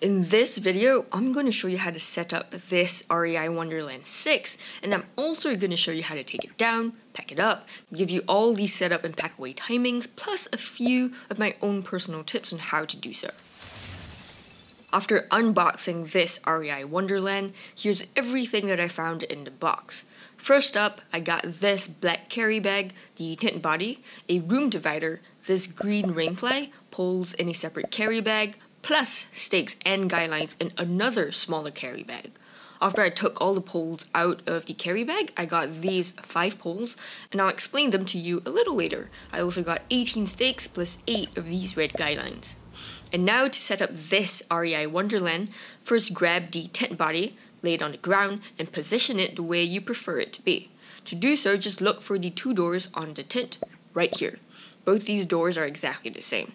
In this video, I'm going to show you how to set up this REI Wonderland 6, and I'm also going to show you how to take it down, pack it up, give you all these setup and pack away timings, plus a few of my own personal tips on how to do so. After unboxing this REI Wonderland, here's everything that I found in the box. First up, I got this black carry bag, the tent body, a room divider, this green rain fly, poles in a separate carry bag, plus stakes and guidelines in another smaller carry bag. After I took all the poles out of the carry bag, I got these 5 poles, and I'll explain them to you a little later. I also got 18 stakes plus 8 of these red guidelines. And now to set up this REI Wonderland, first grab the tent body, lay it on the ground, and position it the way you prefer it to be. To do so, just look for the 2 doors on the tent, right here. Both these doors are exactly the same.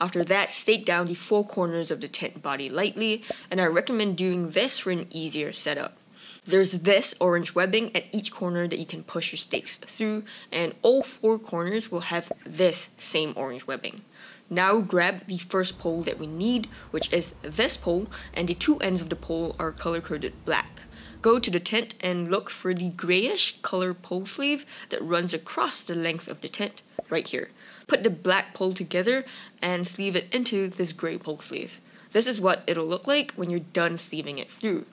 After that, stake down the 4 corners of the tent body lightly, and I recommend doing this for an easier setup. There's this orange webbing at each corner that you can push your stakes through, and all 4 corners will have this same orange webbing. Now grab the first pole that we need, which is this pole, and the 2 ends of the pole are color-coded black. Go to the tent and look for the grayish color pole sleeve that runs across the length of the tent, right here. Put the black pole together and sleeve it into this gray pole sleeve. This is what it'll look like when you're done sleeving it through.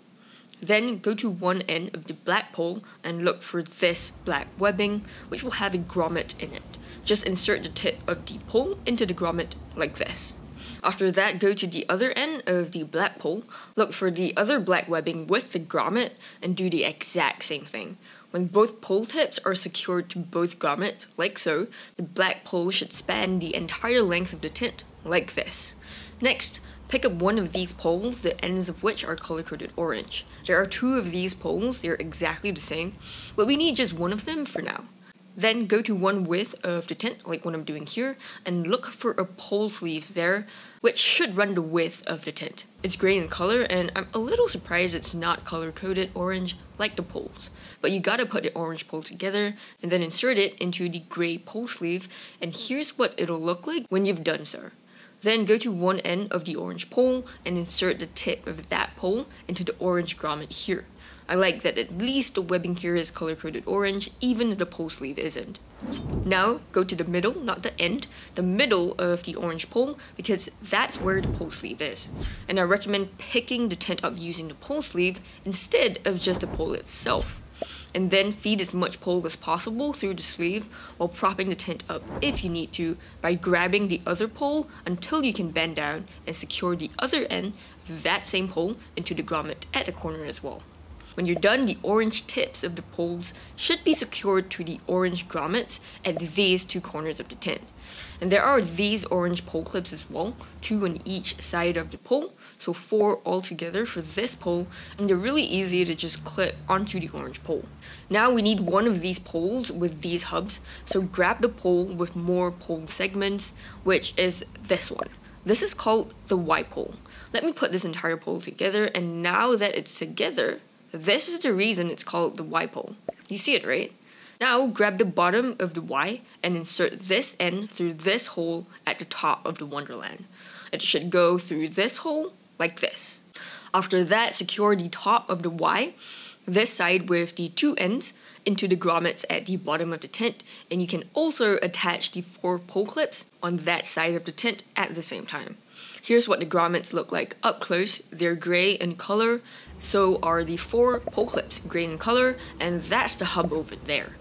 Then go to one end of the black pole and look for this black webbing, which will have a grommet in it. Just insert the tip of the pole into the grommet like this. After that, go to the other end of the black pole, look for the other black webbing with the grommet, and do the exact same thing. When both pole tips are secured to both grommets, like so, the black pole should span the entire length of the tent, like this. Next, pick up one of these poles, the ends of which are color-coded orange. There are 2 of these poles, they're exactly the same, but we need just one of them for now. Then go to one width of the tent, like what I'm doing here, and look for a pole sleeve there, which should run the width of the tent. It's grey in color, and I'm a little surprised it's not color-coded orange like the poles. But you gotta put the orange pole together, and then insert it into the grey pole sleeve, and here's what it'll look like when you've done so. Then go to one end of the orange pole, and insert the tip of that pole into the orange grommet here. I like that at least the webbing here is color-coded orange, even if the pole sleeve isn't. Now, go to the middle, not the end, the middle of the orange pole, because that's where the pole sleeve is. And I recommend picking the tent up using the pole sleeve instead of just the pole itself. And then feed as much pole as possible through the sleeve while propping the tent up if you need to by grabbing the other pole until you can bend down and secure the other end of that same pole into the grommet at the corner as well. When you're done, the orange tips of the poles should be secured to the orange grommets at these 2 corners of the tent. And there are these orange pole clips as well, 2 on each side of the pole, so 4 altogether for this pole, and they're really easy to just clip onto the orange pole. Now we need one of these poles with these hubs, so grab the pole with more pole segments, which is this one. This is called the Y pole. Let me put this entire pole together, and now that it's together, this is the reason it's called the Y pole. You see it, right? Now grab the bottom of the Y and insert this end through this hole at the top of the Wonderland. It should go through this hole like this. After that, secure the top of the Y, this side with the 2 ends, into the grommets at the bottom of the tent, and you can also attach the 4 pole clips on that side of the tent at the same time. Here's what the grommets look like up close. They're grey in color, so are the 4 pole clips, grey in color, and that's the hub over there.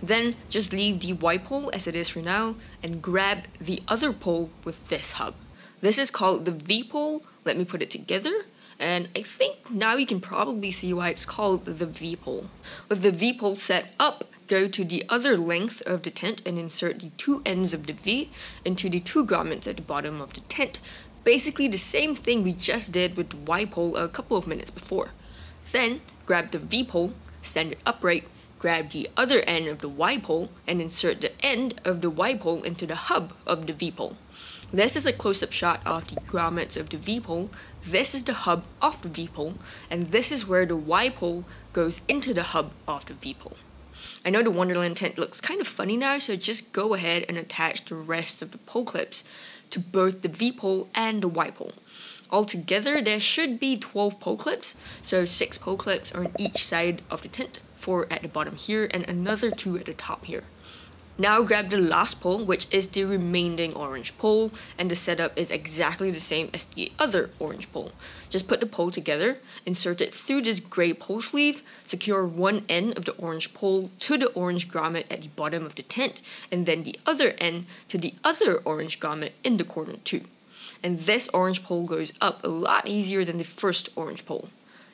Then just leave the Y pole as it is for now, and grab the other pole with this hub. This is called the V pole. Let me put it together, and I think now you can probably see why it's called the V pole. With the V pole set up, go to the other length of the tent and insert the 2 ends of the V into the 2 grommets at the bottom of the tent. Basically the same thing we just did with the Y pole a couple of minutes before. Then grab the V pole, stand it upright, grab the other end of the Y pole, and insert the end of the Y pole into the hub of the V pole. This is a close-up shot of the grommets of the V pole. This is the hub of the V pole, and this is where the Y pole goes into the hub of the V pole. I know the Wonderland tent looks kind of funny now, so just go ahead and attach the rest of the pole clips to both the V pole and the Y pole. Altogether, there should be 12 pole clips, so 6 pole clips are on each side of the tent, 4 at the bottom here and another 2 at the top here. Now grab the last pole, which is the remaining orange pole, and the setup is exactly the same as the other orange pole. Just put the pole together, insert it through this grey pole sleeve, secure one end of the orange pole to the orange grommet at the bottom of the tent, and then the other end to the other orange grommet in the corner too. And this orange pole goes up a lot easier than the first orange pole.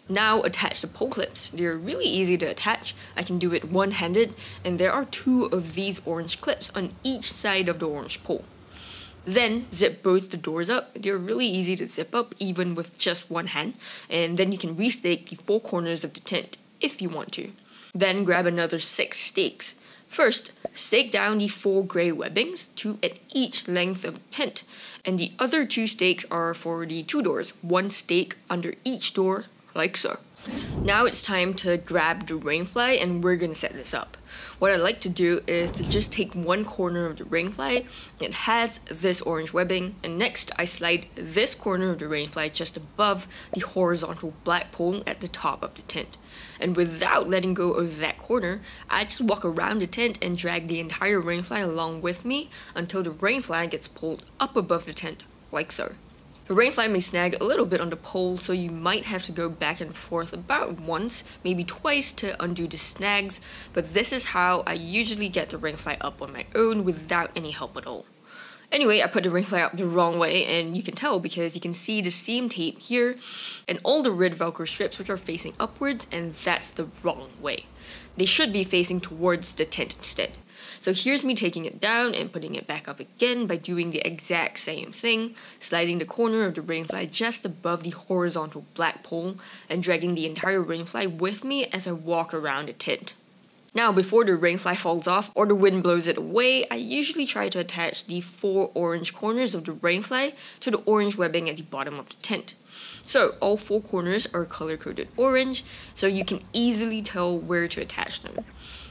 Now attach the pole clips. They're really easy to attach. I can do it one-handed, and there are 2 of these orange clips on each side of the orange pole. Then zip both the doors up. They're really easy to zip up even with just one hand, and then you can restake the 4 corners of the tent if you want to. Then grab another 6 stakes. First, stake down the 4 grey webbings, 2 at each length of the tent, and the other 2 stakes are for the 2 doors, 1 stake under each door, like so. Now it's time to grab the ringfly, and we're gonna set this up. What I like to do is to just take one corner of the ringfly. It has this orange webbing, and next I slide this corner of the ringfly just above the horizontal black pole at the top of the tent. And without letting go of that corner, I just walk around the tent and drag the entire ringfly along with me until the ringfly gets pulled up above the tent, like so. The ringfly may snag a little bit on the pole, so you might have to go back and forth about once, maybe twice, to undo the snags, but this is how I usually get the ringfly up on my own without any help at all. Anyway, I put the ringfly up the wrong way, and you can tell because you can see the seam tape here and all the red velcro strips which are facing upwards, and that's the wrong way. They should be facing towards the tent instead. So here's me taking it down and putting it back up again by doing the exact same thing, sliding the corner of the ringfly just above the horizontal black pole and dragging the entire ringfly with me as I walk around the tent. Now, before the ringfly falls off or the wind blows it away, I usually try to attach the 4 orange corners of the ringfly to the orange webbing at the bottom of the tent. So all 4 corners are color-coded orange, so you can easily tell where to attach them.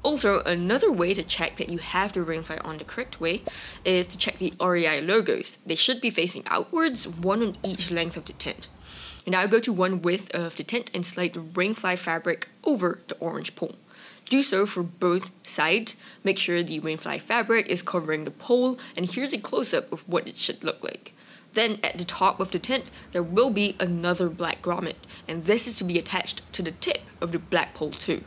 Also, another way to check that you have the ringfly on the correct way is to check the REI logos. They should be facing outwards, one on each length of the tent. Now go to one width of the tent and slide the ringfly fabric over the orange pole. Do so for both sides. Make sure the ringfly fabric is covering the pole, and here's a close-up of what it should look like. Then at the top of the tent, there will be another black grommet, and this is to be attached to the tip of the black pole too.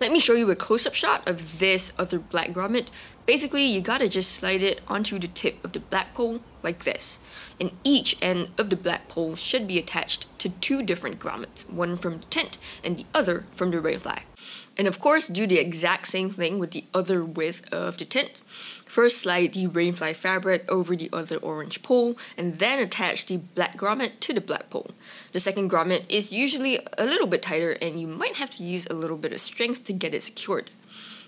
Let me show you a close-up shot of this other black grommet. Basically, you gotta just slide it onto the tip of the black pole like this, and each end of the black pole should be attached to 2 different grommets, one from the tent and the other from the ringfly. And of course, do the exact same thing with the other width of the tent. First, slide the ringfly fabric over the other orange pole, and then attach the black grommet to the black pole. The second grommet is usually a little bit tighter, and you might have to use a little bit of strength to get it secured.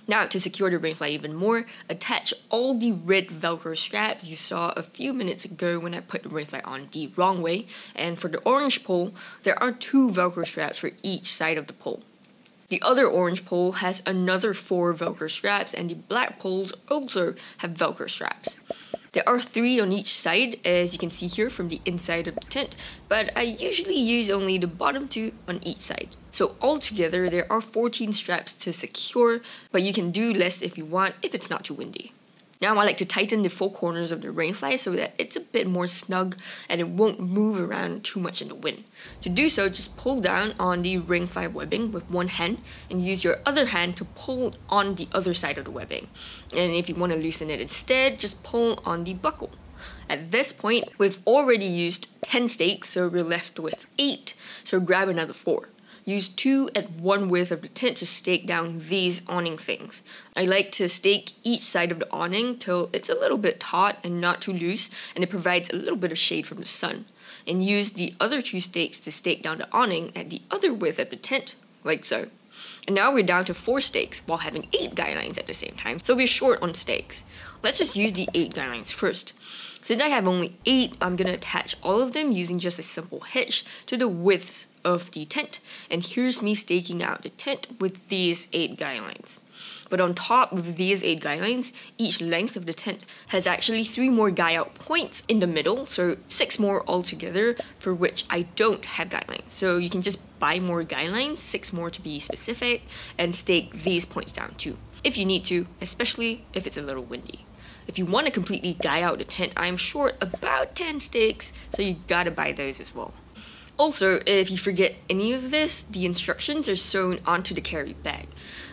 Now, to secure the ringfly even more, attach all the red velcro straps you saw a few minutes ago when I put the ringfly on the wrong way, and for the orange pole, there are 2 velcro straps for each side of the pole. The other orange pole has another 4 velcro straps, and the black poles also have velcro straps. There are 3 on each side, as you can see here from the inside of the tent, but I usually use only the bottom 2 on each side. So altogether, there are 14 straps to secure, but you can do less if you want if it's not too windy. Now I like to tighten the 4 corners of the ringfly so that it's a bit more snug and it won't move around too much in the wind. To do so, just pull down on the ringfly webbing with one hand and use your other hand to pull on the other side of the webbing. And if you want to loosen it instead, just pull on the buckle. At this point, we've already used 10 stakes, so we're left with 8, so grab another 4. Use 2 at one width of the tent to stake down these awning things. I like to stake each side of the awning till it's a little bit taut and not too loose, and it provides a little bit of shade from the sun. And use the other 2 stakes to stake down the awning at the other width of the tent, like so. And now we're down to 4 stakes while having 8 guidelines at the same time, so we're short on stakes. Let's just use the 8 guidelines first. Since I have only 8, I'm gonna attach all of them using just a simple hitch to the widths of the tent. And here's me staking out the tent with these 8 guidelines. But on top of these 8 guy lines, each length of the tent has actually 3 more guy out points in the middle, so 6 more altogether, for which I don't have guy lines. So you can just buy more guy lines, 6 more to be specific, and stake these points down too, if you need to, especially if it's a little windy. If you want to completely guy out the tent, I'm short about 10 stakes, so you gotta buy those as well. Also, if you forget any of this, the instructions are sewn onto the carry bag.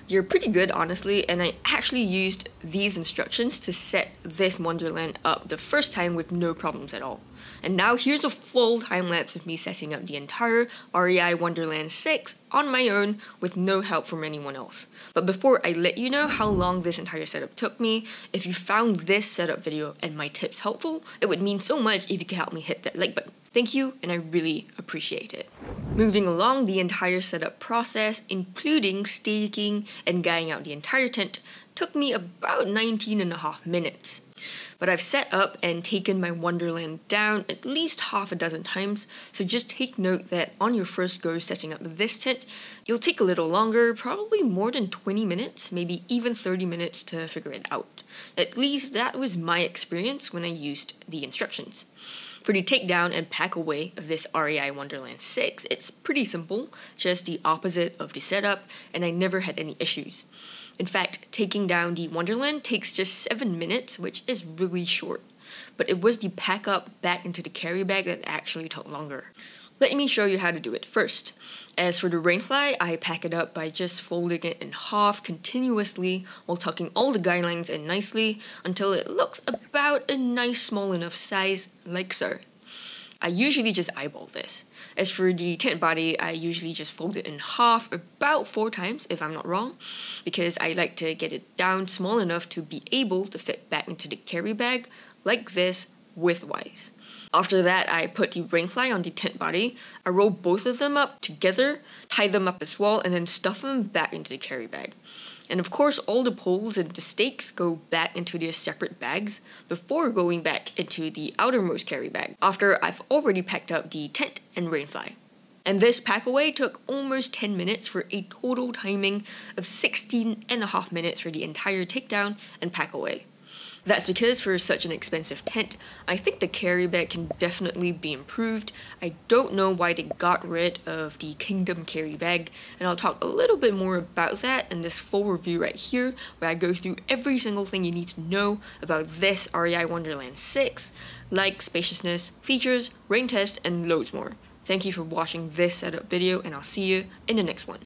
They're pretty good, honestly, and I actually used these instructions to set this Wonderland up the first time with no problems at all. And now here's a full time lapse of me setting up the entire REI Wonderland 6 on my own with no help from anyone else. But before I let you know how long this entire setup took me, if you found this setup video and my tips helpful, it would mean so much if you could help me hit that like button. Thank you, and I really appreciate it. Moving along the entire setup process, including staking and guying out the entire tent, took me about 19.5 minutes. But I've set up and taken my Wonderland down at least half a dozen times, so just take note that on your first go setting up this tent, you'll take a little longer, probably more than 20 minutes, maybe even 30 minutes to figure it out. At least that was my experience when I used the instructions. For the takedown and pack away of this REI Wonderland 6, it's pretty simple, just the opposite of the setup, and I never had any issues. In fact, taking down the Wonderland takes just 7 minutes, which is really short. But it was the pack up back into the carry bag that actually took longer. Let me show you how to do it first. As for the rainfly, I pack it up by just folding it in half continuously while tucking all the guy lines in nicely until it looks about a nice small enough size, like so. I usually just eyeball this. As for the tent body, I usually just fold it in half about 4 times, if I'm not wrong, because I like to get it down small enough to be able to fit back into the carry bag, like this, widthwise. After that, I put the rainfly on the tent body, I roll both of them up together, tie them up as well, and then stuff them back into the carry bag. And of course, all the poles and the stakes go back into their separate bags before going back into the outermost carry bag, after I've already packed up the tent and rainfly. And this pack away took almost 10 minutes for a total timing of 16.5 minutes for the entire takedown and pack away. That's because for such an expensive tent, I think the carry bag can definitely be improved. I don't know why they got rid of the Kingdom carry bag, and I'll talk a little bit more about that in this full review right here, where I go through every single thing you need to know about this REI Wonderland 6, like spaciousness, features, rain test, and loads more. Thank you for watching this setup video, and I'll see you in the next one.